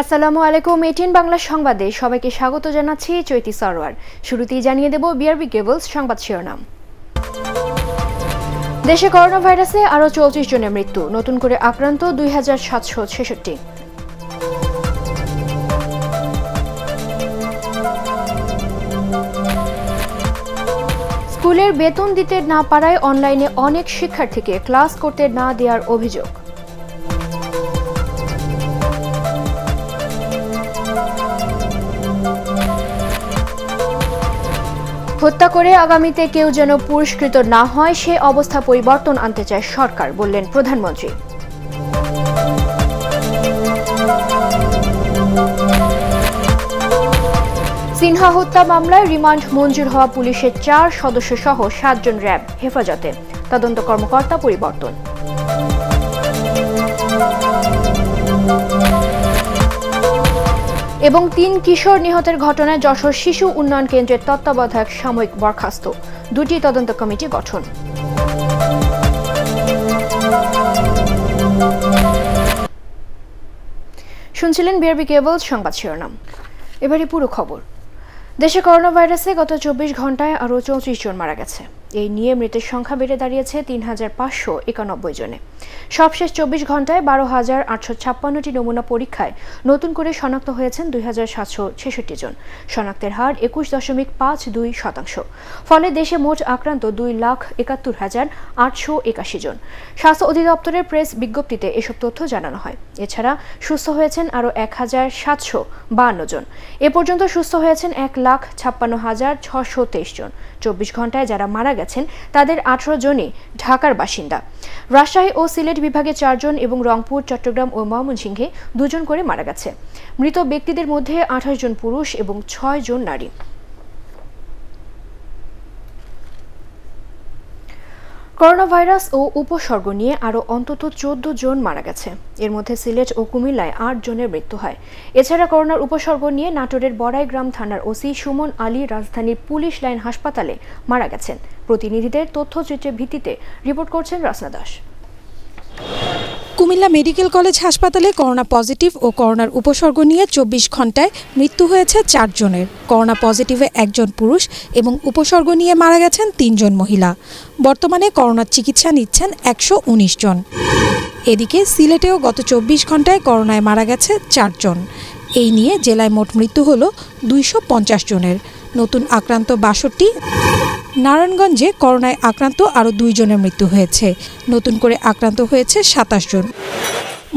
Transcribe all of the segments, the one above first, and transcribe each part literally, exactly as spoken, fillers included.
আসসালামু আলাইকুম এটিএন বাংলা সংবাদে সবাইকে স্বাগত জানাচ্ছি চৈতি সরওয়ার। শুরুতেই জানিয়ে দেব বিআরবি কেবলস সংবাদ শিরোনাম। দেশে করোনা ভাইরাসে আরও চৌত্রিশ জনের মৃত্যু, নতুন করে আক্রান্ত দুই হাজার সাতশো ছেষট্টি। স্কুলের বেতন দিতে না পারায় অনলাইনে অনেক শিক্ষার্থীকে ক্লাস করতে না দেওয়ার অভিযোগ। হত্যা করে আগামীতে কেউ যেন পুরস্কৃত না হয় সে অবস্থা পরিবর্তন আনতে চায় সরকার, বললেন প্রধানমন্ত্রী। সিনহা হত্যা মামলায় রিমান্ড মঞ্জুর হওয়া পুলিশের চার সদস্য সহ সাতজন র্যাব হেফাজতে, তদন্ত কর্মকর্তা পরিবর্তন। এবং তিন কিশোর নিহতের ঘটনায় যশোর শিশু উন্নয়ন কেন্দ্রের তত্ত্বাবধায়ক সাময়িক বরখাস্ত, দুটি তদন্ত কমিটি গঠন। শুনছিলেন বিআরবি কেবলস সংবাদ শিরোনাম। এবারে পুরো খবর। দেশে করোনা ভাইরাসে গত চব্বিশ ঘন্টায় আরও চৌত্রিশ জন মারা গেছে। এই নিয়ে মৃতের সংখ্যা বেড়ে দাঁড়িয়েছে তিন হাজার পাঁচশো একানব্বই জনে। সবশেষ চব্বিশ ঘন্টায় বারো হাজার আটশো ছাপ্পান্নটি নমুনা পরীক্ষায় নতুন করে শনাক্ত হয়েছেন দুই হাজার সাতশো ছেষট্টি জন। শনাক্তের হার একুশ দশমিক পাঁচ দুই শতাংশ। ফলে দেশে মোট আক্রান্ত দুই লাখ একাত্তর হাজার আটশো একাশি জন। স্বাস্থ্য অধিদপ্তরের প্রেস বিজ্ঞপ্তিতে এসব তথ্য জানানো হয়। এছাড়া সুস্থ হয়েছেন আরও এক হাজার সাতশো বাহান্ন জন। এ পর্যন্ত সুস্থ হয়েছেন এক লাখ ছাপ্পান্ন হাজার ছশো তেইশ জন। চব্বিশ ঘন্টায় যারা মারা গেছেন তাদের আঠারো জনই ঢাকার বাসিন্দা। রাজশাহী ও সিলেট বিভাগে চারজন এবং রংপুর, চট্টগ্রাম ও ময়মনসিংহে দুজন করে মারা গেছে। মৃত ব্যক্তিদের মধ্যে আঠাশ জন পুরুষ এবং ছয় জন নারী। করোনা ভাইরাস ও উপসর্গ নিয়ে আরও অন্তত চোদ্দ জন মারা গেছে। এর মধ্যে সিলেট ও কুমিল্লায় আট জনের মৃত্যু হয়। এছাড়া করোনার উপসর্গ নিয়ে নাটোরের বড়াইগ্রাম থানার ওসি সুমন আলী রাজধানীর পুলিশ লাইন হাসপাতালে মারা গেছেন। প্রতিনিধিদের তথ্যচিত্রের ভিত্তিতে রিপোর্ট করছেন রাসনা দাস। কুমিল্লা মেডিকেল কলেজ হাসপাতালে করোনা পজিটিভ ও করোনার উপসর্গ নিয়ে চব্বিশ ঘন্টায় মৃত্যু হয়েছে চারজনের। করোনা পজিটিভে একজন পুরুষ এবং উপসর্গ নিয়ে মারা গেছেন তিনজন মহিলা। বর্তমানে করোনার চিকিৎসা নিচ্ছেন একশো উনিশ জন। এদিকে সিলেটেও গত চব্বিশ ঘন্টায় করোনায় মারা গেছে চারজন। এই নিয়ে জেলায় মোট মৃত্যু হল দুইশো পঞ্চাশ জনের। নতুন আক্রান্ত বাষট্টি। নারায়ণগঞ্জে করোনায় আক্রান্ত আরও দুইজনের মৃত্যু হয়েছে। নতুন করে আক্রান্ত হয়েছে সাতাশ জন।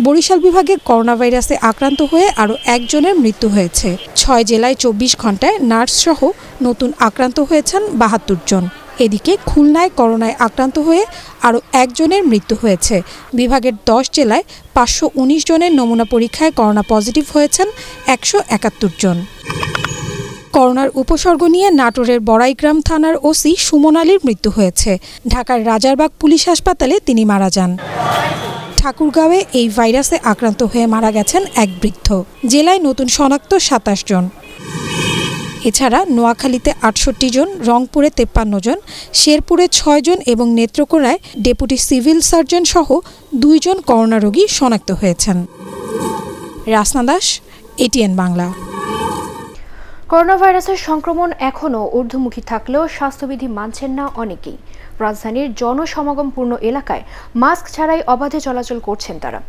বরিশাল বিভাগে করোনাভাইরাসে আক্রান্ত হয়ে আরও একজনের মৃত্যু হয়েছে। ছয় জেলায় চব্বিশ ঘন্টায় নার্সসহ নতুন আক্রান্ত হয়েছেন বাহাত্তর জন। এদিকে খুলনায় করোনায় আক্রান্ত হয়ে আরও একজনের মৃত্যু হয়েছে। বিভাগের দশ জেলায় পাঁচশো উনিশ জনের নমুনা পরীক্ষায় করোনা পজিটিভ হয়েছেন একশো একাত্তর জন। করোনার উপসর্গ নিয়ে নাটোরের বড়াইগ্রাম থানার ওসি সুমন আলীর মৃত্যু হয়েছে। ঢাকার রাজারবাগ পুলিশ হাসপাতালে তিনি মারা যান। ঠাকুরগাঁওয়ে এই ভাইরাসে আক্রান্ত হয়ে মারা গেছেন এক বৃদ্ধ। জেলায় নতুন শনাক্ত সাতাশ জন। এছাড়া নোয়াখালীতে আটষট্টি জন, রংপুরে তেপ্পান্ন জন, শেরপুরে ছয় জন এবং নেত্রকোনায় ডেপুটি সিভিল সার্জন সহ দুইজন করোনা রোগী শনাক্ত হয়েছেন। রাসনা দাস, এটিএন বাংলা। করোনা ভাইরাসের সংক্রমণ এখনও ঊর্ধ্বমুখী থাকলেও স্বাস্থ্যবিধি মানছেন না অনেকেই। রাজধানীর জনসমাগমপূর্ণ এলাকায় মাস্ক ছাড়াই অবাধে চলাচল করছেন তারা।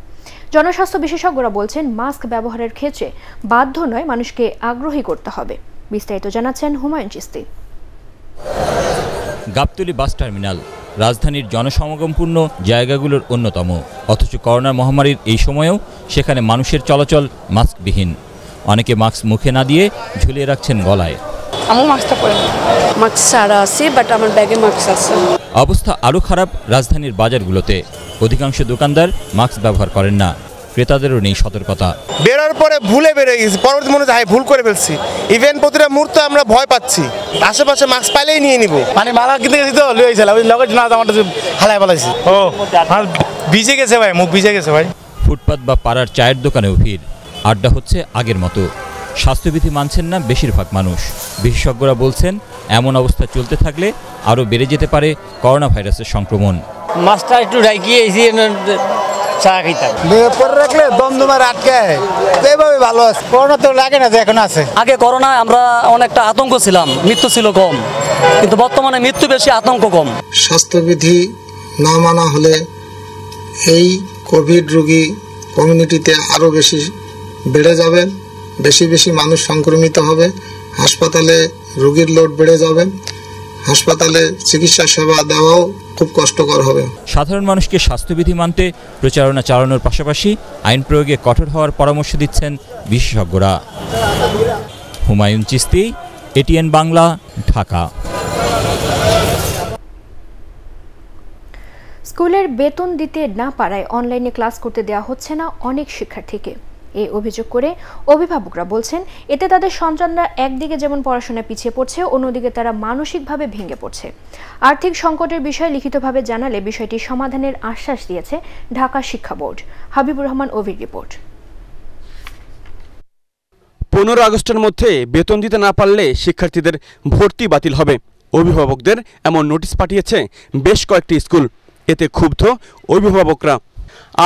জনস্বাস্থ্য বিশেষজ্ঞরা বলছেন মাস্ক ব্যবহারের ক্ষেত্রে বাধ্য নয়, মানুষকে আগ্রহী করতে হবে। বিস্তারিত জানাচ্ছেন হুমায়ুন চিস্তি। গাবতলী বাস টার্মিনাল রাজধানীর জনসমাগমপূর্ণ জায়গাগুলোর অন্যতম। অথচ করোনা মহামারীর এই সময়েও সেখানে মানুষের চলাচল মাস্কবিহীন। অনেকে মাস্ক মুখে না দিয়ে ঝুলিয়ে রাখছেন গলায়। অবস্থা আরও খারাপ রাজধানীর বাজারগুলোতে। অধিকাংশ দোকানদার মাস্ক ব্যবহার করেন না। ক্রেতাদেরও নেই সতর্কতা। বেরোর পরে ভুলে বেরিয়ে গেছি, পরবর্তী মনে হয় ভুল করে ফেলছি। ইভেন প্রতিটা মুহূর্তে আমরা ভয় পাচ্ছি। আশেপাশে মাস্ক পাইলেই নিয়ে নিব। মানে মালা কিনতে গেছি তো লইয়েছিলাম, ওই লগেজ না আমার হালায় পালাইছি। ও আর ভিজে গেছে ভাই, মুখ ভিজে গেছে ভাই। ফুটপাত বা পাড়ার চায়ের দোকানেও ভিড়। আড্ডা হচ্ছে আগের মতো। স্বাস্থ্যবিধি মানছেন না বেশিরভাগ মানুষ। বিশেষজ্ঞরা বলছেন এমন অবস্থা চলতে থাকলে আরও বেড়ে যেতে পারে করোনা ভাইরাসের সংক্রমণ। মাস্টার একটু ডাকিয়ে चा খেতাম রাখলে দমদমার আটকে আছে তো এইভাবে ভালো আছে করোনা তো লাগে না যে এখন আছে আগে করোনা আমরা অনেকটা আতঙ্ক ছিলাম মৃত্যু ছিল কম কিন্তু বর্তমানে মৃত্যু বেশি আতঙ্ক কম স্বাস্থ্যবিধি না মানা হলে এই কোভিড রোগী কমিউনিটিতে আরো বেশি বেড়ে যাবে বেশি বেশি মানুষ সংক্রমিত হবে হাসপাতালে রোগীর লোড বেড়ে যাবে হাসপাতালে চিকিৎসা সেবা দেওয়াও খুব কষ্টকর হবে সাধারণ মানুষকে স্বাস্থ্যবিধি মানতে প্রচারণা চালানোর পাশাপাশি আইন প্রয়োগে কঠোর হওয়ার পরামর্শ দিচ্ছেন বিশেষজ্ঞরা হুমায়ুন চিস্তি এটিএন বাংলা ঢাকা স্কুলের বেতন দিতে না পারায় অনলাইনে ক্লাস করতে দেয়া হচ্ছে না অনেক শিক্ষার্থীকে এই অভিযোগ করে অভিভাবকরা বলছেন এতে তাদের সন্তানরা একদিকে যেমন পড়াশোনা পিছিয়ে পড়ছে অন্যদিকে তারা মানসিকভাবে ভেঙে পড়ছে আর্থিক সংকটের বিষয়ে লিখিতভাবে জানালে বিষয়টি সমাধানের আশ্বাস দিয়েছে ঢাকা শিক্ষা বোর্ড হাবিবুর রহমান ওভির রিপোর্ট পনেরো আগস্টের মধ্যে বেতন দিতে না পারলে শিক্ষার্থীদের ভর্তি বাতিল হবে অভিভাবকদের এমন নোটিশ পাঠিয়েছে বেশ কয়েকটি স্কুল এতে ক্ষুব্ধ অভিভাবকরা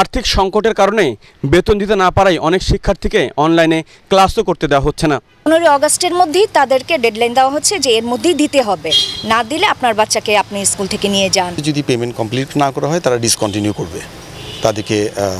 আর্থিক সংকটের কারণে বেতন দিতে না পারায় অনেক শিক্ষার্থীকে অনলাইনে ক্লাসও করতে দেওয়া হচ্ছে না পনেরোই আগস্টের মধ্যেই তাদেরকে ডেডলাইন দেওয়া হচ্ছে যে এর মধ্যেই দিতে হবে না দিলে আপনার বাচ্চাকে আপনি স্কুল থেকে নিয়ে যান যদি পেমেন্ট কমপ্লিট না করা হয় তারা ডিসকন্টিনিউ করবে তাদেরকে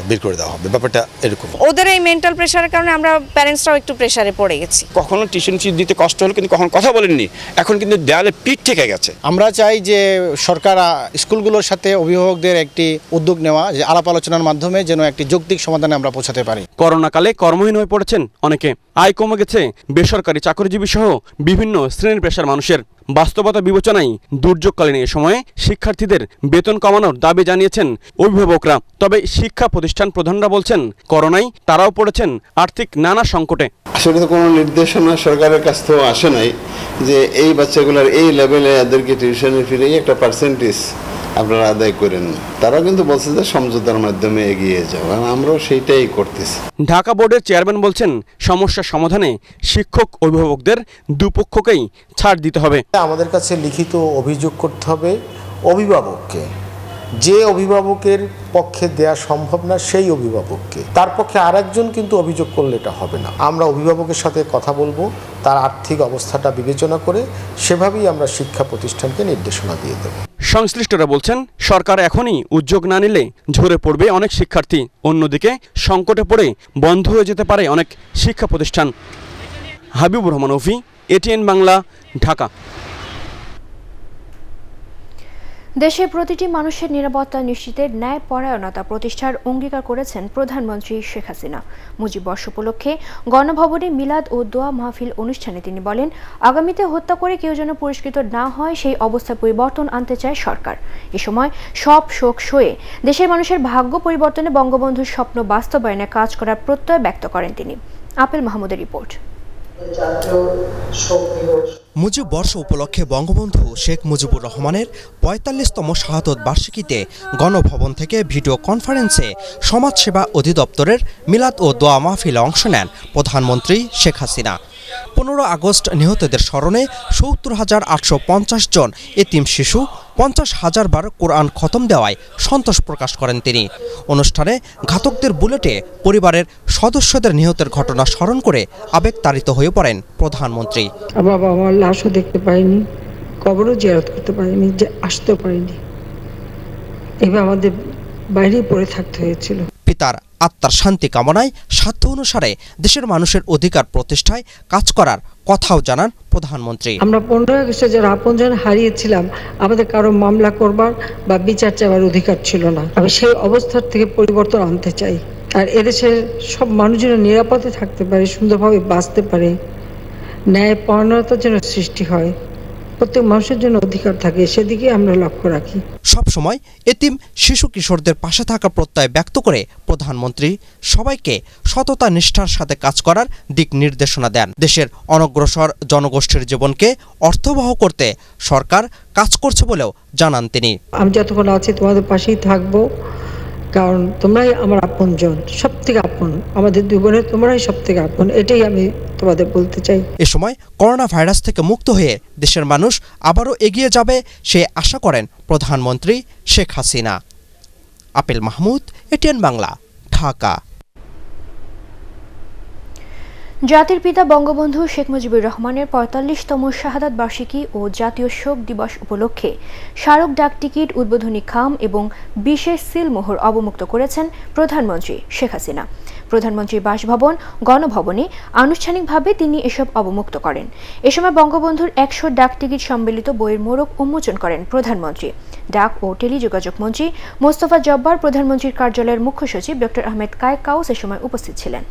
বের করে দেওয়া হবে ব্যাপারটা এরকম ওদের এই মেন্টাল প্রেশারের কারণে আমরা প্যারেন্টসরাও একটু প্রেশারে পড়ে গেছি কখনো টিউশন ফি দিতে কষ্ট হলো কিন্তু কখনো কথা বলেননি এখন কিন্তু দেয়ালে পিঠ থেকে গেছে আমরা চাই যে সরকার স্কুলগুলোর সাথে অভিভাবকদের একটি উদ্যোগ নেওয়া যে আলাপ আলোচনার মাধ্যমে যেন একটি যৌক্তিক সমাধানে আমরা পৌঁছাতে পারি করোনাকালে কর্মহীন হয়ে পড়েছেন অনেকে আয় কমে গেছে বেসরকারি চাকরিজীবী সহ বিভিন্ন শ্রেণীর পেশার মানুষের বাস্তবতা বিবেচনায় দুর্যোগকালীন এই সময়ে শিক্ষার্থীদের বেতন কমানোর দাবি জানিয়েছেন অভিভাবকরা তবে শিক্ষা প্রতিষ্ঠান প্রধানরা বলছেন করোনায় তারাও পড়েছেন আর্থিক নানা সংকটে আসলে তো কোনো নির্দেশনা সরকারের কাছ থেকেও আসে নাই যে এই বাচ্চাগুলোর এই লেভেলে এদেরকে টিউশনে ফিরেই একটা পার্সেন্টেজ আপনারা আদায় করেন তারা কিন্তু বলছে যে সমঝোতার মাধ্যমে এগিয়ে যাও আমরাও সেইটাই করতেছি ঢাকা বোর্ডের চেয়ারম্যান বলছেন সমস্যা সমাধানে শিক্ষক অভিভাবকদের দুপক্ষকেই ছাড় দিতে হবে আমাদের কাছে লিখিত অভিযোগ করতে হবে অভিভাবককে যে অভিভাবকের পক্ষে দেয়া সম্ভব না সেই অভিভাবককে তার পক্ষে আরেকজন কিন্তু অভিযোগ করলে এটা হবে না আমরা অভিভাবকের সাথে কথা বলবো তার আর্থিক অবস্থাটা বিবেচনা করে সেভাবেই আমরা শিক্ষা প্রতিষ্ঠানকে নির্দেশনা দিয়ে দেব সংশ্লিষ্টরা বলছেন সরকার এখনই উদ্যোগ না নিলে ঝরে পড়বে অনেক শিক্ষার্থী অন্যদিকে সংকটে পড়ে বন্ধ হয়ে যেতে পারে অনেক শিক্ষা প্রতিষ্ঠান হাবিবুর রহমান ওফি এটিএন বাংলা ঢাকা দেশের প্রতিটি মানুষের নিরাপত্তা নিশ্চিতে ন্যায়পরায়ণতা প্রতিষ্ঠার অঙ্গীকার করেছেন প্রধানমন্ত্রী শেখ হাসিনা মুজিববর্ষ উপলক্ষে গণভবনে মিলাদ ও দোয়া মাহফিল অনুষ্ঠানে তিনি বলেন আগামীতে হত্যা করে কেউ যেন পুরস্কৃত না হয় সেই অবস্থা পরিবর্তন আনতে চায় সরকার এ সময় সব শোক সয়ে দেশের মানুষের ভাগ্য পরিবর্তনে বঙ্গবন্ধুর স্বপ্ন বাস্তবায়নে কাজ করার প্রত্যয় ব্যক্ত করেন তিনি আপেল মাহমুদের রিপোর্ট মুজিববর্ষ উপলক্ষে বঙ্গবন্ধু শেখ মুজিবুর রহমানের পঁয়তাল্লিশতম শাহাদত বার্ষিকীতে গণভবন থেকে ভিডিও কনফারেন্সে সমাজসেবা অধিদপ্তরের মিলাদ ও দোয়া মাহফিলে অংশ নেন প্রধানমন্ত্রী শেখ হাসিনা পনেরো আগস্ট নিহতদের স্মরণে সত্তর হাজার আটশো পঞ্চাশ জন এতিম শিশু পঞ্চাশ হাজার বার কোরআন খতম দেওয়ায় সন্তোষ প্রকাশ করেন তিনি অনুষ্ঠানে ঘাতকদের বুলেটে পরিবারের সদস্যদের নিহতের ঘটনা স্মরণ করে আবেগতাড়িত হয়ে পড়েন প্রধানমন্ত্রী বাবা আমার লাশও দেখতে পাইনি কবরও জিয়ারত করতে পারিনি যে আসতে পারিনি এবার আমাদের বাইরে পড়ে থাকতে হয়েছিল পিতার আত্মার শান্তি কামনায় সাধ্য অনুসারে দেশের মানুষের অধিকার প্রতিষ্ঠায় কাজ করার কথাও জানান প্রধানমন্ত্রী আমরা পনেরো আগস্টে যারা আপনজন হারিয়েছিলাম আমাদের কারো মামলা করবার বা বিচার চাওয়ার অধিকার ছিল না আমি সেই অবস্থার থেকে পরিবর্তন আনতে চাই আর এদেশের সব মানুষজন নিরাপদে থাকতে পারে সুন্দরভাবে বাঁচতে পারে ন্যায় পরায়ণতার জন্য সৃষ্টি হয় প্রত্যেক মানুষের জন্য অধিকার থাকে সেদিকে আমরা লক্ষ্য রাখি সবসময় এতিম শিশু কিশোরদের পাশে থাকা প্রত্যয় ব্যক্ত করে প্রধানমন্ত্রী সবাইকে সততা নিষ্ঠার সাথে কাজ করার দিক নির্দেশনা দেন দেশের অনগ্রসর জনগোষ্ঠীর জীবনকে অর্থবহ করতে সরকার কাজ করছে বলেও জানান তিনি আমি যতক্ষণ আছি তোমাদের পাশেই থাকবো কারণ তোমরাই আমার আপনজন সব থেকে আপন আমাদের দুই বোনের তোমরাই সব থেকে আপন এটাই আমি তোমাদের বলতে চাই এ সময় করোনা ভাইরাস থেকে মুক্ত হয়ে দেশের মানুষ আবারও এগিয়ে যাবে সে আশা করেন প্রধানমন্ত্রী শেখ হাসিনা আপেল মাহমুদ, এটিএন বাংলা, ঢাকা। জাতির পিতা বঙ্গবন্ধু শেখ মুজিবুর রহমানের পঁয়তাল্লিশতম শাহাদাত বার্ষিকী ও জাতীয় শোক দিবস উপলক্ষে স্মারক ডাকটিকিট, উদ্বোধনী খাম এবং বিশেষ সিলমোহর অবমুক্ত করেছেন প্রধানমন্ত্রী শেখ হাসিনা। প্রধানমন্ত্রীর বাসভবন গণভবনে আনুষ্ঠানিকভাবে তিনি এসব অবমুক্ত করেন। এ সময় বঙ্গবন্ধুর একশো ডাকটিকিট সম্বলিত বইয়ের মোড়ক উন্মোচন করেন প্রধানমন্ত্রী। ডাক ও টেলিযোগাযোগ মন্ত্রী মোস্তফা জব্বার, প্রধানমন্ত্রীর কার্যালয়ের মুখ্য সচিব ডক্টর আহমেদ কায় কাউস এ সময় উপস্থিত ছিলেন।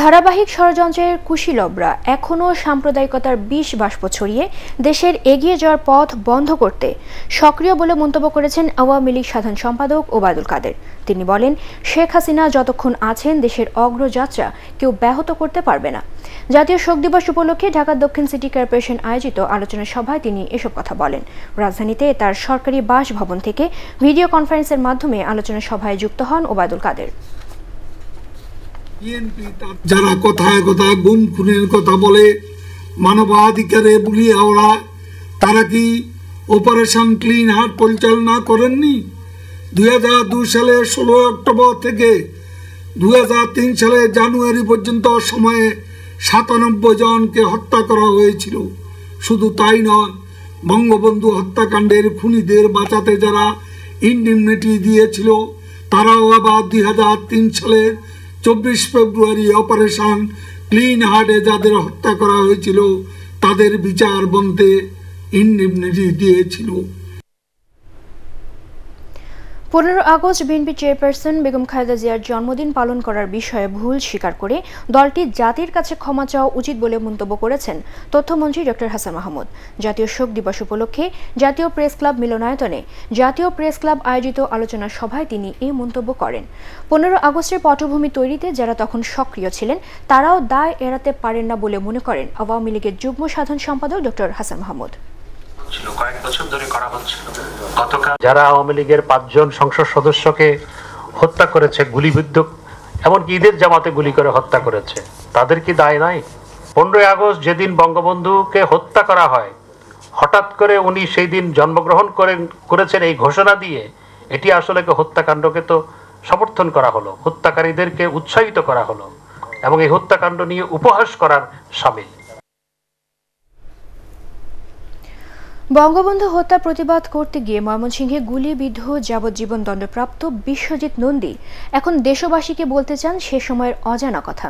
ধারাবাহিক ষড়যন্ত্রের কুশীলবরা এখনও সাম্প্রদায়িকতার বিষ বাষ্প ছড়িয়ে দেশের এগিয়ে যাওয়ার পথ বন্ধ করতে সক্রিয় বলে মন্তব্য করেছেন আওয়ামী লীগ সাধারণ সম্পাদক ওবায়দুল কাদের। তিনি বলেন, শেখ হাসিনা যতক্ষণ আছেন দেশের অগ্রযাত্রা কেউ ব্যাহত করতে পারবে না। জাতীয় শোক দিবস উপলক্ষে ঢাকা দক্ষিণ সিটি কর্পোরেশন আয়োজিত আলোচনা সভায় তিনি এসব কথা বলেন। রাজধানীতে তার সরকারি বাসভবন থেকে ভিডিও কনফারেন্সের মাধ্যমে আলোচনা সভায় যুক্ত হন ওবায়দুল কাদের। যারা কথায় কথায় গুম খুনের কথা বলে, মানবাধিকারে বুলিয়ে ওরা, তারা কি অপারেশন ক্লিন হার্ট পরিচালনা করেননি? দুই হাজার দুই সালে ষোলো অক্টোবর থেকে দুই হাজার তিন সালে জানুয়ারি পর্যন্ত সময়ে সাতানব্বই জনকে হত্যা করা হয়েছিল। শুধু তাই নয়, বঙ্গবন্ধু হত্যাকাণ্ডের খুনিদের বাঁচাতে যারা ইন্ডিমনিটি দিয়েছিল তারাও আবার দুই হাজার তিন সালে চব্বিশ ফেব্রুয়ারি অপারেশন ক্লিন হার্টে যাদের হত্যা করা হয়েছিল তাদের বিচার বন্ধে ইনডিমনিটি দিয়েছিল। পনেরো August BNP chairperson Begum Khaleda জিয়ার জন্মদিন পালন করার বিষয়ে ভুল স্বীকার করে দলটি জাতির কাছে ক্ষমা চাওয়া উচিত বলে মন্তব্য করেছেন তথ্যমন্ত্রী ডক্টর হাসান মাহমুদ। জাতীয় শোক দিবস উপলক্ষে জাতীয় প্রেস ক্লাব মিলনায়তনে জাতীয় প্রেস ক্লাব আয়োজিত আলোচনা সভায় তিনি এই মন্তব্য করেন। পনেরো আগস্টের পটভূমি তৈরিতে যারা তখন সক্রিয় ছিলেন তারাও দায় এড়াতে পারেন না বলে মনে করেন আওয়ামী লীগের যুগ্ম সাধারণ সম্পাদক ডক্টর হাসান মাহমুদ। কয়েক বছর ধরে করা হচ্ছিল। গতকাল যারা আওয়ামী লীগের পাঁচজন সংসদ সদস্যকে হত্যা করেছে, গুলিবিদ্ধ, এমনকি ঈদের জামাতে গুলি করে হত্যা করেছে, তাদের কি দায় নাই? পনেরোই আগস্ট যেদিন বঙ্গবন্ধুকে হত্যা করা হয়, হঠাৎ করে উনি সেই দিন জন্মগ্রহণ করেন করেছেন এই ঘোষণা দিয়ে, এটি আসলে হত্যাকাণ্ডকে তো সমর্থন করা হলো, হত্যাকারীদেরকে উৎসাহিত করা হলো এবং এই হত্যাকাণ্ড নিয়ে উপহাস করার সামিল। বঙ্গবন্ধু হত্যা প্রতিবাদ করতে গিয়ে ময়মনসিংহে গুলিবিদ্ধ যাবজ্জীবন দণ্ডপ্রাপ্ত বিশ্বজিৎ নন্দী এখন দেশবাসীকে বলতে চান সে সময়ের অজানা কথা।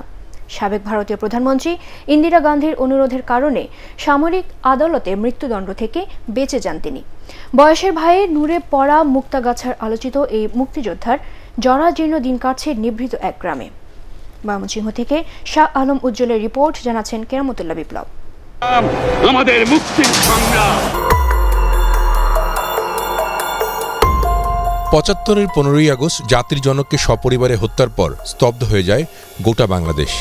সাবেক ভারতীয় প্রধানমন্ত্রী ইন্দিরা গান্ধীর অনুরোধের কারণে সামরিক আদালতে মৃত্যুদণ্ড থেকে বেঁচে যান তিনি। বয়সের ভাইয়ে নূরে পড়া মুক্তাগাছার আলোচিত এই মুক্তিযোদ্ধার জরাজীর্ণ দিন কাটছে নিভৃত এক গ্রামে। ময়মনসিংহ থেকে শাহ আলম উজ্জ্বলের রিপোর্ট, জানাচ্ছেন কেরামতুল্লাহ বিপ্লব। আমাদের মুক্তির সংগ্রাম। পঁচাত্তরের পনেরোই আগস্ট জাতির জনককে সপরিবারে হত্যার পর স্তব্ধ হয়ে যায় গোটা বাংলাদেশ।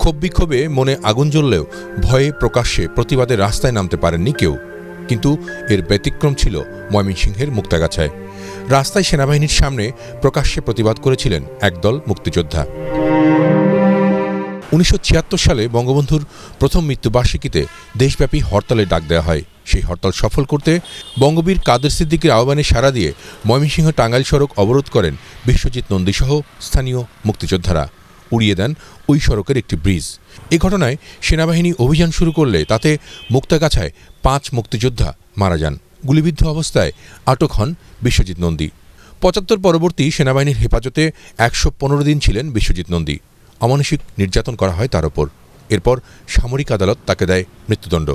ক্ষোভ বিক্ষোভে মনে আগুন জ্বললেও ভয়ে প্রকাশ্যে প্রতিবাদে রাস্তায় নামতে পারেননি কেউ। কিন্তু এর ব্যতিক্রম ছিল ময়মনসিংহের মুক্তাগাছায়। রাস্তায় সেনাবাহিনীর সামনে প্রকাশ্যে প্রতিবাদ করেছিলেন একদল মুক্তিযোদ্ধা। উনিশশো ছিয়াত্তর সালে বঙ্গবন্ধুর প্রথম মৃত্যুবার্ষিকীতে দেশব্যাপী হরতালের ডাক দেওয়া হয়। সেই হরতাল সফল করতে বঙ্গবীর কাদের সিদ্দিকীর আহ্বানে সাড়া দিয়ে ময়মনসিংহ টাঙ্গাইল সড়ক অবরোধ করেন বিশ্বজিৎ নন্দীসহ স্থানীয় মুক্তিযোদ্ধারা। উড়িয়ে দেন ওই সড়কের একটি ব্রিজ। এ ঘটনায় সেনাবাহিনী অভিযান শুরু করলে তাতে মুক্তাগাছায় পাঁচ মুক্তিযোদ্ধা মারা যান। গুলিবিদ্ধ অবস্থায় আটক হন বিশ্বজিৎ নন্দী। পঁচাত্তর পরবর্তী সেনাবাহিনীর হেফাজতে একশো পনেরো দিন ছিলেন বিশ্বজিৎ নন্দী। অমানসিক নির্যাতন করা হয় তার ওপর। এরপর সামরিক আদালত তাকে দেয় মৃত্যুদণ্ড।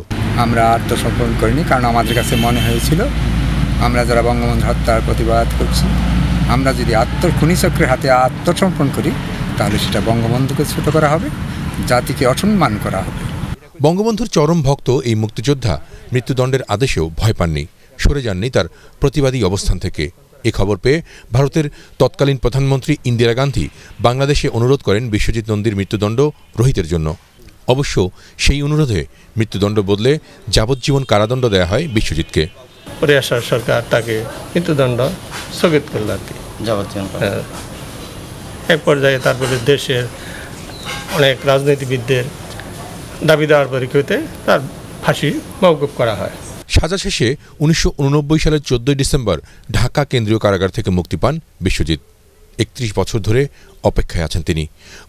আমরা আত্মসমর্পণ করিনি, কারণ আমাদের কাছে মনে হয়েছিল আমরা যারা বঙ্গবন্ধু হত্যার প্রতিবাদ করছি, আমরা যদি আত্ম খুনিচক্রের হাতে আত্মসমর্পণ করি তাহলে সেটা বঙ্গবন্ধুকে ছোট করা হবে, জাতিকে অসম্মান করা হবে। বঙ্গবন্ধুর চরম ভক্ত এই মুক্তিযোদ্ধা মৃত্যুদণ্ডের আদেশেও ভয় পাননি, সরে যাননি তার প্রতিবাদী অবস্থান থেকে। এ খবর পেয়ে ভারতের তৎকালীন প্রধানমন্ত্রী ইন্দিরা গান্ধী বাংলাদেশে অনুরোধ করেন বিশ্বজিৎ নন্দীর মৃত্যুদণ্ড রহিতের জন্য। অবশ্য সেই অনুরোধে মৃত্যুদণ্ড বদলে যাবজ্জীবন কারাদণ্ড দেয়া হয় বিশ্বজিৎকে। পরে আসার সরকার তাকে মৃত্যুদণ্ড स्थगित करल एक पर्याये तरह देशेर अनेक राजनीतिविददेर दाबिदार परिप्रेक्षिते तार फाँसी मौकुफ करा हय। सजा शेषे उन्नीसशो ऊननब्बई साल चौदह डिसेम्बर ढाका केंद्रीय कारागार থেকে मुक्ति पान বিশ্বজিৎ। एकत्रिश बछर धरे अपेक्षाय आছেন তিনি।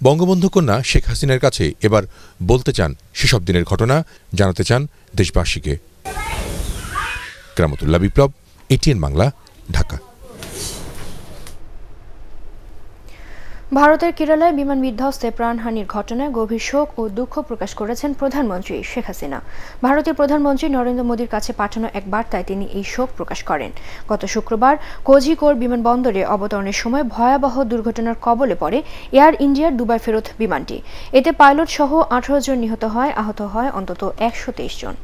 বঙ্গবন্ধু কন্যা শেখ হাসিনার কাছে এবার বলতে চান সেসব দিনের ঘটনা, জানাতে চান দেশবাসীকে। গ্রামতুল্লাহ বিপ্লব, এটিএন বাংলা, ঢাকা। भारतेर केरलाय विमान विध्वस्ते प्राणहानिर घटनाय गभीर शोक और दुख प्रकाश करेছেন प्रधानमंत्री शेख हासिना। भारतीय प्रधानमंत्री नरेंद्र मोदीर काছে पाठाনো एक बार्ताয় তিনি এই শোক প্রকাশ করেন। গত শুক্রবার কোঝিকোড় বিমানবন্দরে অবতরণের সময় ভয়াবহ দুর্ঘটনার কবলে পড়ে এয়ার ইন্ডিয়ার দুবাই ফেরত বিমানটি। এতে পাইলট সহ আঠারো জন নিহত হয়, আহত হয় অন্তত একশ তেইশ জন।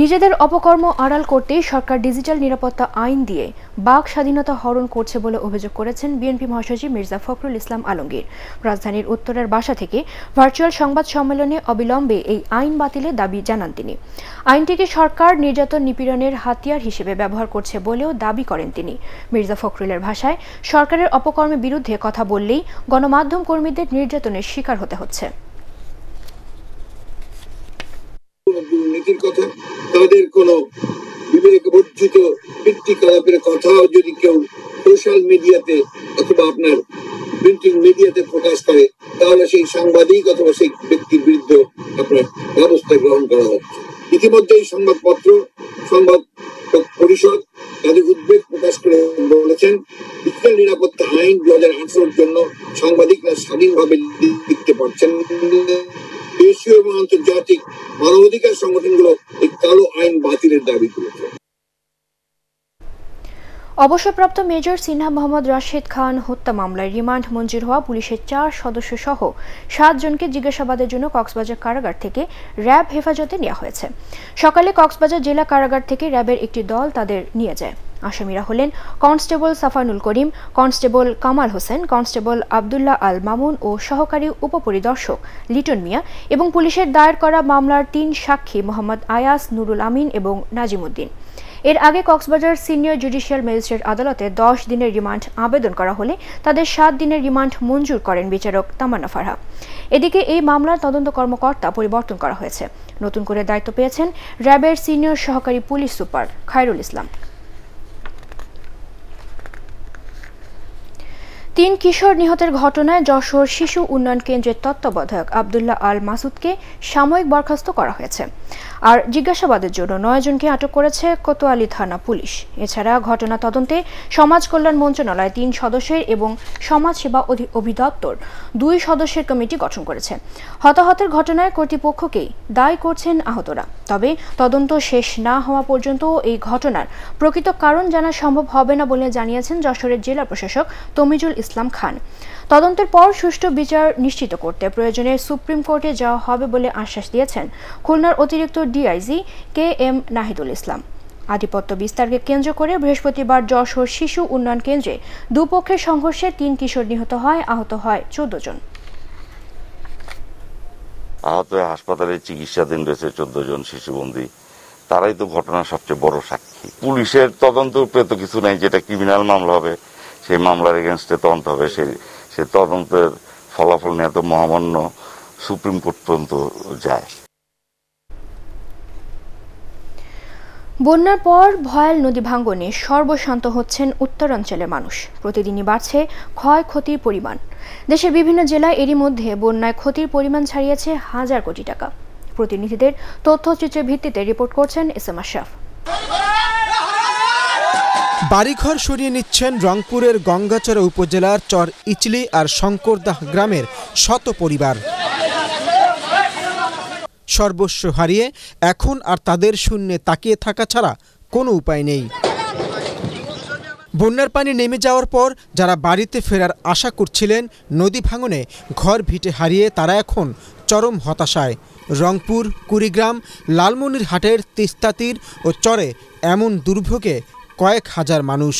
নিজেদের অপকর্ম আড়াল করতে সরকার ডিজিটাল নিরাপত্তা আইন দিয়ে বাক স্বাধীনতা হরণ করছে বলে অভিযোগ করেছেন বিএনপি মহাসচিব মির্জা ফখরুল ইসলাম আলমগীর। রাজধানীর উত্তরার বাসা থেকে ভার্চুয়াল সংবাদ সম্মেলনে অবিলম্বে এই আইন বাতিলের দাবি জানান তিনি। আইনটিকে সরকার নির্যাতন নিপীড়নের হাতিয়ার হিসেবে ব্যবহার করছে বলেও দাবি করেন তিনি। মির্জা ফখরুলের ভাষায় সরকারের অপকর্মের বিরুদ্ধে কথা বললেই গণমাধ্যম কর্মীদের নির্যাতনের শিকার হতে হচ্ছে। কথা তাদের কোন বিবেকবর্জিত ব্যক্তিকলাপের কথাও যদি কেউ সোশ্যাল মিডিয়াতে অথবা আপনার প্রিন্টিং মিডিয়াতে প্রকাশ করে তাহলে সেই সাংবাদিক অথবা সেই ব্যক্তির বিরুদ্ধে আপনার ব্যবস্থা গ্রহণ করা হচ্ছে। ইতিমধ্যেই সংবাদপত্র সংবাদ পরিষদ তাদের উদ্বেগ প্রকাশ করে বলেছেন ডিজিটাল নিরাপত্তা আইন দুই হাজার আঠারোর জন্য সাংবাদিকরা স্বাধীনভাবে লিখতে পারছেন। দেশীয় এবং আন্তর্জাতিক মানবাধিকার সংগঠনগুলো এই কালো আইন বাতিলের দাবি করেছে। অবসরপ্রাপ্ত মেজর সিনহা মোহাম্মদ রাশেদ খান হত্যা মামলায় রিমান্ড মঞ্জুর হওয়া পুলিশের চার সদস্য সহ সাত জনকে জিজ্ঞাসাবাদের জন্য কক্সবাজার কারাগার থেকে র্যাব হেফাজতে নেওয়া হয়েছে। সকালে কক্সবাজার জেলা কারাগার থেকে র্যাবের একটি দল তাদের নিয়ে যায়। আসামিরা হলেন constable Safanul Karim, constable Kamal Hossain, constable Abdullah Al Mamun ও সহকারী উপপরিদর্শক লিটন মিয়া এবং পুলিশের দায়ের করা মামলার তিন সাক্ষী মোহাম্মদ আয়াস, নুরুল আমিন এবং নাজিমুদ্দিন। এর আগে কক্সবাজার সিনিয়র জুডিশিয়াল ম্যাজিস্ট্রেট আদালতে দশ দিনের রিমান্ড আবেদন করা হলে তাদের সাত দিনের রিমান্ড মঞ্জুর করেন বিচারক তামান্না ফারহা। এদিকে এই মামলার তদন্ত কর্মকর্তা পরিবর্তন করা হয়েছে। নতুন করে দায়িত্ব পেয়েছেন র্যাবের সিনিয়র সহকারী পুলিশ সুপার খায়রুল ইসলাম। তিন কিশোর নিহতের ঘটনায় যশোর শিশু উন্নয়ন কেন্দ্রের তত্ত্বাবধায়ক আবদুল্লাহ আল মাসুদকে সাময়িক বরখাস্ত করা হয়েছে। আর জিজ্ঞাসাবাদের জন্য নয় জনকে আটক করেছে কোতোয়ালি থানা পুলিশ। এছাড়া ঘটনা তদন্তে সমাজ কল্যাণ মন্ত্রণালয় তিন সদস্যের এবং সমাজসেবা অধিদপ্তর দুই সদস্যের কমিটি গঠন করেছে। হতাহতের ঘটনায় কর্তৃপক্ষকেই দায়ী করছেন আহতরা। তবে তদন্ত শেষ না হওয়া পর্যন্ত এই ঘটনার প্রকৃত কারণ জানা সম্ভব হবে না বলে জানিয়েছেন যশোরের জেলা প্রশাসক তমিজুল ইসলাম খান। তদন্তের পর সুষ্ঠু বিচার নিশ্চিত করতে প্রয়োজনে সুপ্রিম কোর্টে যাওয়া হবে বলে আশ্বাস দিয়েছেন খুলনার অতিরিক্ত ডিআইজি কে এম নাহিদুল ইসলাম। আধিপত্য বিস্তারকে কেন্দ্র করে বৃহস্পতিবার যশোর শিশু উন্নয়ন কেন্দ্রে দুপক্ষের সংঘর্ষে তিন কিশোর নিহত হয়, আহত হয় চোদ্দ জন। আহত হাসপাতালে চিকিৎসাধীন রয়েছে চোদ্দ জন শিশুবন্দী। তারাই তো ঘটনার সবচেয়ে বড় সাক্ষী। পুলিশের তদন্ত উপরে তো কিছু নাই, যেটা ক্রিমিনাল মামলা হবে সেই মামলার এগেনস্টে তদন্ত হবে। সেই সেই তদন্তের ফলাফল নিয়ে তো মহামান্য সুপ্রিম কোর্ট পর্যন্ত যায়। বন্যার পর ভয়াল নদী ভাঙ্গনে সর্বশান্ত হচ্ছেন উত্তরাঞ্চলের মানুষ। প্রতিদিনই বাড়ছে ক্ষয়ক্ষতির পরিমাণ। দেশের বিভিন্ন জেলায় এরই মধ্যে বন্যায় ক্ষতির পরিমাণ ছাড়িয়েছে হাজার কোটি টাকা। প্রতিনিধিদের তথ্যচিত্রের ভিত্তিতে রিপোর্ট করছেন এস এম আশরাফ। বাড়িঘর সরিয়ে নিচ্ছেন রংপুরের গঙ্গাচড়া উপজেলার চর ইচলি আর শঙ্করদাহ গ্রামের শত পরিবার। সর্বস্ব হারিয়ে এখন আর তাদের শূন্যে তাকিয়ে থাকা ছাড়া কোনো উপায় নেই। বন্যার পানি নেমে যাওয়ার পর যারা বাড়িতে ফেরার আশা করছিলেন, নদী ভাঙনে ঘর ভিটে হারিয়ে তারা এখন চরম হতাশায়। রংপুর, কুড়িগ্রাম, লালমনিরহাটের তিস্তা তীর ও চরে এমন দুর্ভোগে কয়েক হাজার মানুষ।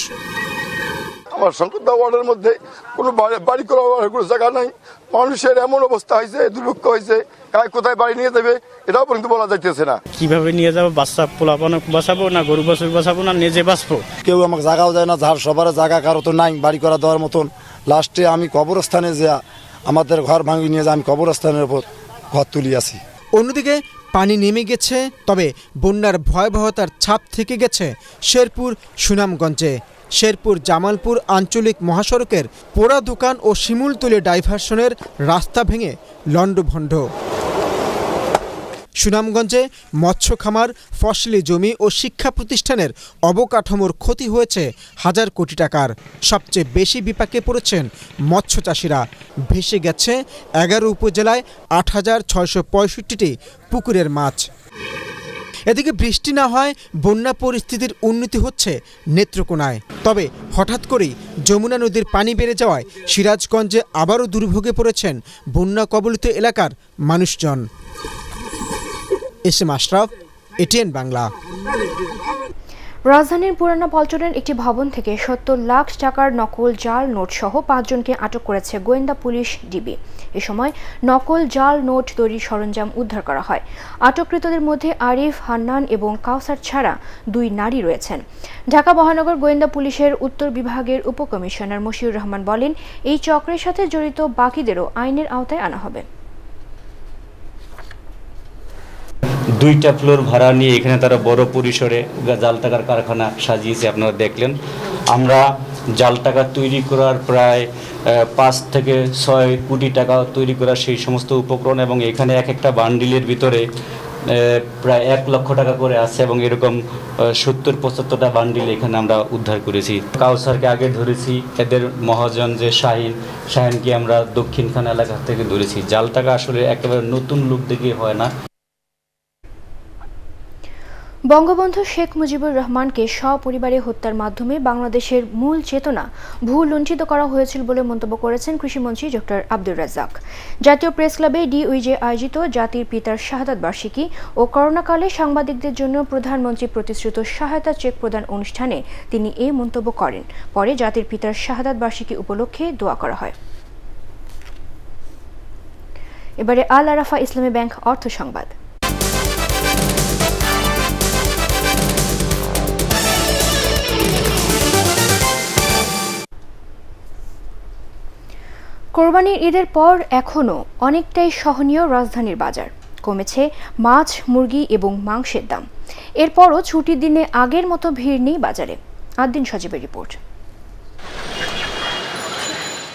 আমার সংকটটা ওয়ার্ডের মধ্যে কোনো বাড়ি করার কোনো জায়গা নাই। মানুষের এমন অবস্থা হয়েছে, দুর্ভিক্ষ হয়েছে, কার কোথায় বাড়ি নিয়ে যাবে এটাও পর্যন্ত বলা যাইতেছে না। কিভাবে নিয়ে যাবো? বাচ্চা পোলাপান বাঁচাবো না, গরু বাছুর বাঁচাবো না, নিজে বাঁচবো? কেউ আমাকে জায়গাও যায় না, যার সবার জায়গা কারো তো নাই বাড়ি করা দেওয়ার মতন। লাস্টে আমি কবরস্থানে যা আমাদের ঘর ভাঙি নিয়ে যা আমি কবরস্থানের ওপর ঘর তুলি আসি। অন্যদিকে পানি নেমে গেছে, তবে বন্যার ভয়াবহতার ছাপ থেকে গেছে শেরপুর সুনামগঞ্জে। শেরপুর জামালপুর আঞ্চলিক মহাসড়কের পোড়া দোকান ও শিমুলতলি ডাইভারশনের রাস্তা ভেঙে লণ্ডভণ্ড। সুনামগঞ্জে মৎস্য খামার, ফসলি জমি ও শিক্ষা প্রতিষ্ঠানের অবকাঠামোর ক্ষতি হয়েছে হাজার কোটি টাকার। সবচেয়ে বেশি বিপাকে পড়েছেন মৎস্য চাষিরা। ভেসে গেছে এগারো উপজেলায় আট হাজার ছয়শো পঁয়ষট্টিটি পুকুরের মাছ। এদিকে বৃষ্টি না হয় বন্যা পরিস্থিতির উন্নতি হচ্ছে নেত্রকোনায়। তবে হঠাৎ করেই যমুনা নদীর পানি বেড়ে যাওয়ায় সিরাজগঞ্জে আবারও দুর্ভোগে পড়েছেন বন্যা কবলিত এলাকার মানুষজন। SM Ashraf, ATN Bangla. রাজধানীর পুরানা পল্টনের একটি ভবন থেকে সত্তর লাখ টাকার নকল জাল নোট সহ পাঁচজনকে আটক করেছে গোয়েন্দা পুলিশ ডিবি। এ সময় নকল জাল নোট তৈরির সরঞ্জাম উদ্ধার করা হয়। আটককৃতদের মধ্যে আরিফ, হান্নান এবং কাউসার ছাড়া দুই নারী রয়েছেন। ঢাকা মহানগর গোয়েন্দা পুলিশের উত্তর বিভাগের উপকমিশনার মশিউর রহমান বলেন, এই চক্রের সাথে জড়িত বাকিদেরও আইনের আওতায় আনা হবে। দুইটা ফ্লোর ভাড়া নিয়ে এখানে তারা বড় পরিসরে জাল টাকার কারখানা সাজিয়েছে, আপনারা দেখলেন। আমরা জাল টাকা তৈরি করার প্রায় পাঁচ থেকে ছয় কোটি টাকা তৈরি করার সেই সমস্ত উপকরণ, এবং এখানে এক একটা বান্ডিলের ভিতরে প্রায় এক লক্ষ টাকা করে আছে, এবং এরকম সত্তর পঁচাত্তরটা বান্ডিল এখানে আমরা উদ্ধার করেছি। কাউসারকে আগে ধরেছি, এদের মহাজন যে শাহিন, শাহিনকে আমরা দক্ষিণখান এলাকা থেকে ধরেছি। জাল টাকা আসলে একেবারে নতুন লোক দেখে হয় না। বঙ্গবন্ধু শেখ মুজিবুর রহমানকে সপরিবারে হত্যার মাধ্যমে বাংলাদেশের মূল চেতনা ভুলুণ্ঠিত করা হয়েছিল বলে মন্তব্য করেছেন কৃষিমন্ত্রী ড আব্দুর রাজ্জাক। জাতীয় প্রেস ক্লাবে ডিউইজে আয়োজিত জাতির পিতার শাহাদাত বার্ষিকী ও করোনাকালে সাংবাদিকদের জন্য প্রধানমন্ত্রী প্রতিশ্রুত সহায়তা চেক প্রদান অনুষ্ঠানে তিনি এই মন্তব্য করেন। পরে জাতির পিতার শাহাদাত বার্ষিকী উপলক্ষে দোয়া করা হয়। এবারে আল আরাফা ইসলামী ব্যাংক অর্থ সংবাদ। কোরবানির ঈদের পর এখনও অনেকটাই সহনীয় রাজধানীর বাজার। কমেছে মাছ, মুরগি এবং মাংসের দাম। এরপরও ছুটির দিনে আগের মতো ভিড় নেই বাজারে। আদ্দিন সজীবের রিপোর্ট।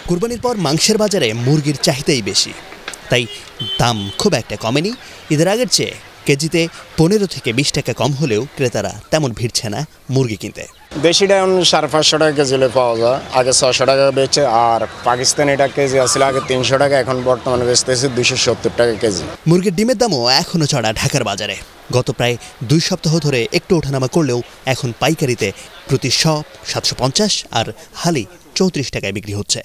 কোরবানির পর মাংসের বাজারে মুরগির চাহিদাই বেশি, তাই দাম খুব একটা কমেনি। ঈদের আগের চেয়ে কেজিতে পনেরো থেকে বিশ টাকা কম হলেও ক্রেতারা তেমন ভিড়ছে না মুরগি কিনতে। দেশিটা এখন সাড়ে পাঁচশো টাকা কেজি পাওয়া যায়, আগে ছশো টাকা বেচে। আর পাকিস্তানিটা কেজি আসলে আগে তিনশো টাকা, এখন বর্তমানে বেচতেছে দুশো সত্তর টাকা কেজি। মুরগির ডিমের দামও এখনও চড়া ঢাকার বাজারে। গত প্রায় দুই সপ্তাহ ধরে একটু ওঠানামা করলেও এখন পাইকারিতে প্রতি শ সাতশো পঞ্চাশ আর হালি চৌত্রিশ টাকায় বিক্রি হচ্ছে।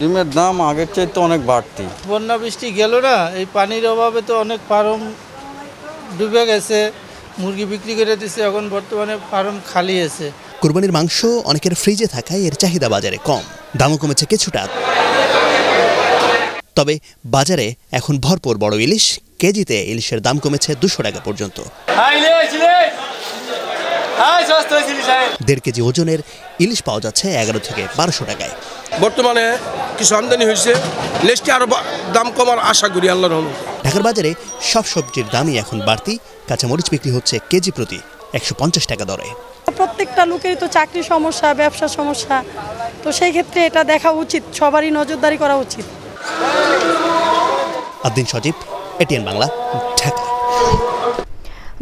ডিমের দাম আগের চাইতে অনেক বাড়তি। বন্যা বৃষ্টি গেল না, এই পানির অভাবে তো অনেক পারম ডুবে গেছে, মুরগি বিক্রি করে দিচ্ছে। এখন বর্তমানে ফার্ম খালি আছে। কুরবানির মাংস অনেকের ফ্রিজে থাকায় এর চাহিদা বাজারে কম, দামও কমেছে কিছুটা। তবে বাজারে এখন ভরপুর বড় ইলিশ। কেজিতে ইলিশের দাম কমেছে দুশো টাকা পর্যন্ত। দেড় কেজি ওজনের ইলিশ পাওয়া যাচ্ছে এগারো থেকে বারোশো টাকায়। বর্তমানে কিছু আমদানি হয়েছে, ইলিশটি আরো দাম কমার আশা করি আল্লাহর রহমতে। ঢাকার বাজারে সব সবজির দামই এখন বাড়তি। কাঁচামরিচ বিক্রি হচ্ছে কেজি প্রতি একশো পঞ্চাশ টাকা দরে। প্রত্যেকটা লোকেরই তো চাকরি সমস্যা, ব্যবসা সমস্যা, তো সেই ক্ষেত্রে এটা দেখা উচিত, সবারই নজরদারি করা উচিত। Adin Sajib, ATN Bangla, Dhaka.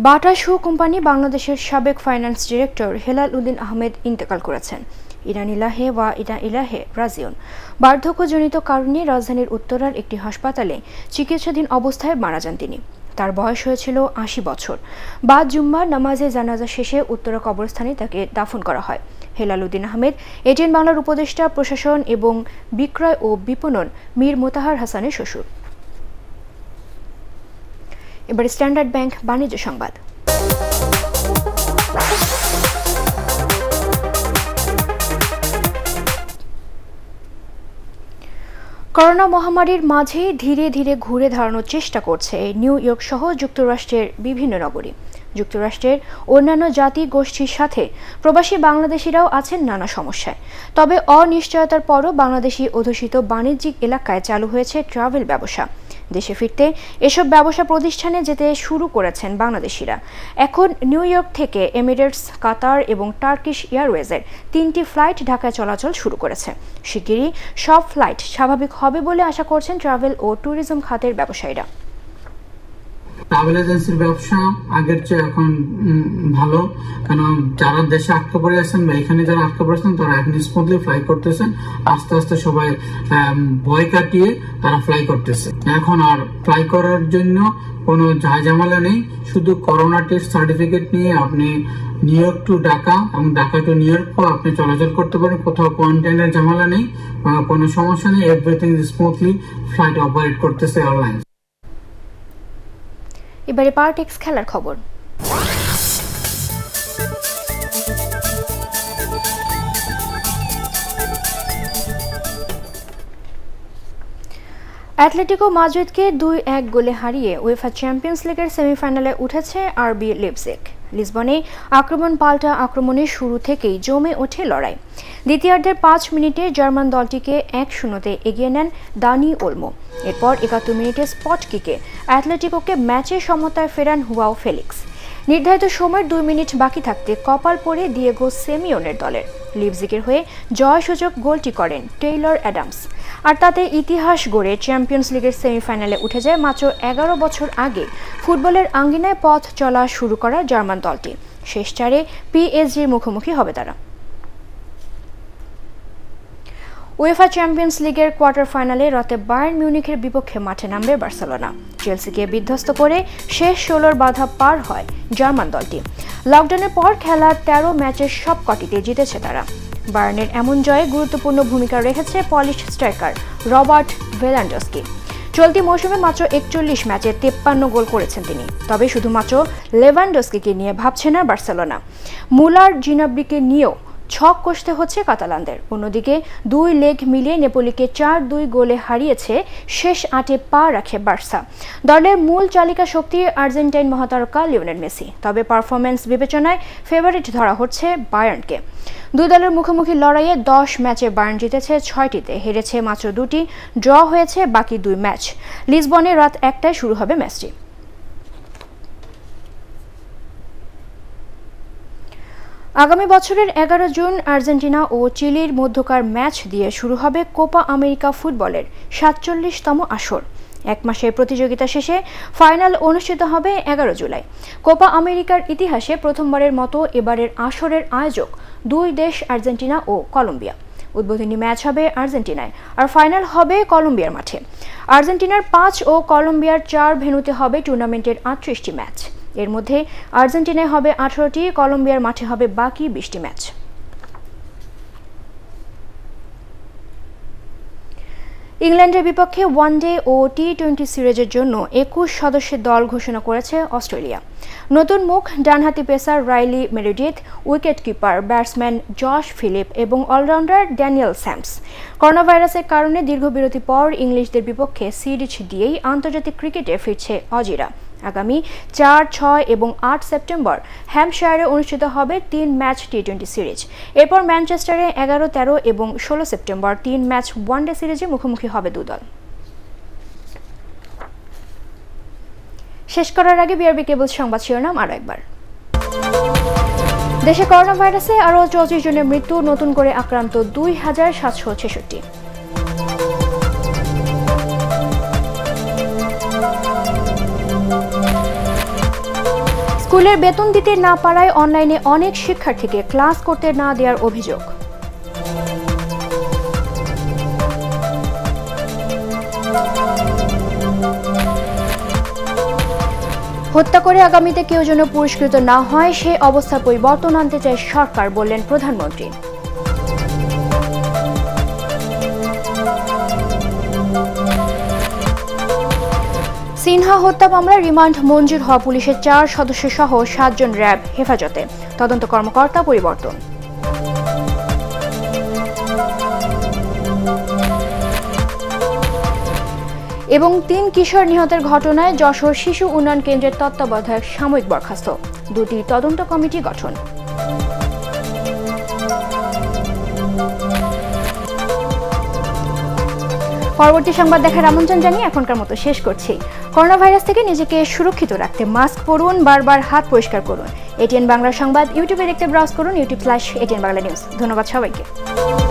Bata shoe company বাংলাদেশের সাবেক ফাইন্যান্স ডিরেক্টর হেলাল উদ্দিন আহমেদ ইন্তেকাল করেছেন। ইরান ইলাহে ওয়া ইরা ইলাহে রাজিউন। বার্ধক্যজনিত কারণে রাজধানীর উত্তরার একটি হাসপাতালে চিকিৎসাধীন অবস্থায় মারা যান তিনি। তার বয়স হয়েছিল আশি বছর। বাদ জুম্মার নামাজে জানাজা শেষে উত্তরা কবরস্থানে তাকে দাফন করা হয়। হেলাল উদ্দিন আহমেদ এটিএন বাংলার উপদেষ্টা, প্রশাসন এবং বিক্রয় ও বিপণন মীর মোতাহার হাসানের শ্বশুর। এবার স্ট্যান্ডার্ড ব্যাংক বাণিজ্য সংবাদ। করোনা মহামারীর মাঝে ধীরে ধীরে ঘুরে দাঁড়ানোর চেষ্টা করছে নিউ ইয়র্ক সহ যুক্তরাষ্ট্রের বিভিন্ন নগরী। যুক্তরাষ্ট্রের অন্যান্য জাতি গোষ্ঠীর সাথে প্রবাসী বাংলাদেশিরাও আছেন নানা সমস্যায়। তবে অনিশ্চয়তার পরও বাংলাদেশি অধ্যুষিত বাণিজ্যিক এলাকায় চালু হয়েছে ট্রাভেল ব্যবসা। দেশে ফিরতে এসব ব্যবসা প্রতিষ্ঠানে যেতে শুরু করেছেন বাংলাদেশিরা। এখন নিউ ইয়র্ক থেকে এমিরেটস, কাতার এবং টার্কিশ এয়ারওয়েজের তিনটি ফ্লাইট ঢাকায় চলাচল শুরু করেছে। শিগগিরই সব ফ্লাইট স্বাভাবিক হবে বলে আশা করছেন ট্রাভেল ও ট্যুরিজম খাতের ব্যবসায়ীরা। ট্রাভেল এজেন্সির ব্যবসা আগের চেয়ে এখন ভালো, কারণ যারা দেশে আটকে পড়ে আছেন বা এখানে যারা আটকে পড়েছেন তারা এখন স্মুথলি ফ্লাই করতেছেন। আস্তে আস্তে সবাই ভয় কাটিয়ে তারা ফ্লাই করতেছে। এখন আর ফ্লাই করার জন্য কোনো ঝামেলা নেই, শুধু করোনা টেস্ট সার্টিফিকেট নিয়ে আপনি নিউ ইয়র্ক টু ঢাকা এবং ঢাকা টু নিউ ইয়র্ক আপনি চলাচল করতে পারেন। কোথাও কোয়ারেন্টাইনের ঝামেলা নেই, কোনো সমস্যা নেই, এভরিথিং স্মুথলি ফ্লাইট অপারেট করতেছে এয়ারলাইন্স। এবারে পার্টিক্স খেলার খবর। অ্যাটলেটিকো মাদ্রিদকে দুই এক গোলে হারিয়ে উয়েফা চ্যাম্পিয়ন্স লিগের সেমিফাইনালে উঠেছে আরবি লিপজিগ। লিসবনে আক্রমণ পাল্টা আক্রমণে শুরু থেকেই জমে ওঠে লড়াই। দ্বিতীয়ার্ধের পাঁচ মিনিটে জার্মান দলটিকে এক শূন্যতে এগিয়ে নেন দানি ওলমো। এরপর একাত্তর মিনিটে স্পট কিকে অ্যাটলেটিকোকে ম্যাচে সমতায় ফেরান হুয়াও ফেলিক্স। নির্ধারিত সময়ের দুই মিনিট বাকি থাকতে কপাল পড়ে দিয়েগো সেমিওনের দলের। লিপজিগের হয়ে জয়সূচক গোলটি করেন টেইলর অ্যাডামস। আর তাতে ইতিহাস গড়ে চ্যাম্পিয়ন্স লিগের সেমিফাইনালে উঠে যায় মাত্র এগারো বছর আগে ফুটবলের আঙ্গিনায় পথ চলা শুরু করা জার্মান দলটি। শেষ চারে পিএসজির মুখোমুখি হবে তারা। উয়েফা চ্যাম্পিয়ন্স লিগের কোয়ার্টার ফাইনালে রাতে বায়ার্ন মিউনিখের বিপক্ষে মাঠে নামবে বার্সেলোনা। চেলসিকে বিধ্বস্ত করে শেষ ষোলোর বাধা পার হয় জার্মান দলটি। লকডাউনের পর খেলা তেরো ম্যাচের সবকটিতে জিতেছে তারা। বায়ার্নের এমন জয়ে গুরুত্বপূর্ণ ভূমিকা রেখেছে পলিশ স্ট্রাইকার রবার্ট ভেলান্ডস্কি। চলতি মৌসুমে মাত্র একচল্লিশ ম্যাচে তেপ্পান্ন গোল করেছেন তিনি। তবে শুধুমাত্র লেভানডস্কিকে নিয়ে ভাবছে না বার্সেলোনা, মুলার জিনাব্রিকে নিয়েও ছক কষতে হচ্ছে কাতালানদের। অন্যদিকে দুই লেগ মিলিয়ে নেপোলিকে চার দুই গোলে হারিয়েছে শেষ আটে পা রাখে বার্সা। দলের মূল চালিকা শক্তি আর্জেন্টাইন মহাতারকা লিওনেল মেসি, তবে পারফরমেন্স বিবেচনায় ফেভারিট ধরা হচ্ছে বায়ার্নকে। দুই দলের মুখোমুখি লড়াইয়ে দশ ম্যাচে বায়ার্ন জিতেছে ছয়টিতে, হেরেছে মাত্র দুটি, ড্র হয়েছে বাকি দুই ম্যাচ। লিসবনে রাত একটায় শুরু হবে ম্যাচটি। আগামী বছরের এগারো জুন আর্জেন্টিনা ও চিলির মধ্যকার ম্যাচ দিয়ে শুরু হবে কোপা আমেরিকা ফুটবলের সাতচল্লিশতম আসর। এক মাসের প্রতিযোগিতা শেষে ফাইনাল অনুষ্ঠিত হবে এগারো জুলাই। কোপা আমেরিকার ইতিহাসে প্রথমবারের মতো এবারের আসরের আয়োজক দুই দেশ আর্জেন্টিনা ও কলম্বিয়া। উদ্বোধনী ম্যাচ হবে আর্জেন্টিনায়, আর ফাইনাল হবে কলম্বিয়ার মাঠে। আর্জেন্টিনার পাঁচ ও কলম্বিয়ার চার ভেন্যুতে হবে টুর্নামেন্টের আটত্রিশটি ম্যাচ। এর মধ্যে আর্জেন্টিনায় হবে আঠারোটি, কলম্বিয়ার মাঠে হবে বাকি বিশটি ম্যাচ। ইংল্যান্ডের বিপক্ষে ওয়ানডে ও টি টোয়েন্টি সিরিজের জন্য একুশ সদস্যের দল ঘোষণা করেছে অস্ট্রেলিয়া। নতুন মুখ ডানহাতি pacer Riley Meredith, wicket keeper batsman Josh Philippe এবং অলরাউন্ডার ড্যানিয়েল স্যামস। করোনাভাইরাসের কারণে দীর্ঘ বিরতির পর ইংলিশদের বিপক্ষে সিরিজ দিয়েই আন্তর্জাতিক ক্রিকেটে ফিরছে অজিরা। আগামী চার, ছয় এবং আট সেপ্টেম্বর হ্যাম্পশায়ারে অনুষ্ঠিত হবে তিন ম্যাচ টি টোয়েন্টি সিরিজ। এরপর ম্যানচেস্টারে এগারো, তেরো এবং ষোলো সেপ্টেম্বর তিন ম্যাচ ওয়ানডে সিরিজে মুখোমুখি হবে দুদল। শেষ করার আগে বিআরবি কেবল সংবাদ শিরোনাম আরও একবার। দেশে করোনা ভাইরাসে আরও চৌত্রিশ জনের মৃত্যু, নতুন করে আক্রান্ত দুই হাজার সাতশো ছেষট্টি। স্কুলের বেতন দিতে না পারায় অনলাইনে অনেক শিক্ষার্থীকে ক্লাস করতে না দেওয়ার অভিযোগ। হত্যা করে আগামীতে কেউ যেন পুরস্কৃত না হয় সেই অবস্থা পরিবর্তন আনতে চায় সরকার, বললেন প্রধানমন্ত্রী। সিনহা হত্যা মামলায় রিমান্ড মঞ্জুর হওয়া পুলিশের চার সদস্য সহ সাতজন র্যাব হেফাজতে, তদন্ত কর্মকর্তা পরিবর্তন। एवं तीन किशोर निहतेर घटनाय যশোর शिशु उन्नयन केंद्रेर तत्त्वाबधायक सामयिक बरखास्त दुटी तदंत कमिटी गठन। परवर्ती संबाद देखार आमंत्रण जानिए एखनकार मतो शेष करछि। करोना भाइरास थेके निजेके सुरक्षित रखते मास्क परुन, बार बार हाथ परिष्कार करुन। एटीएन बांगला संबाद यूट्यूबे देखते ब्राउज करुन YouTube slash ATN Bangla news. धन्यवाद सबाइके।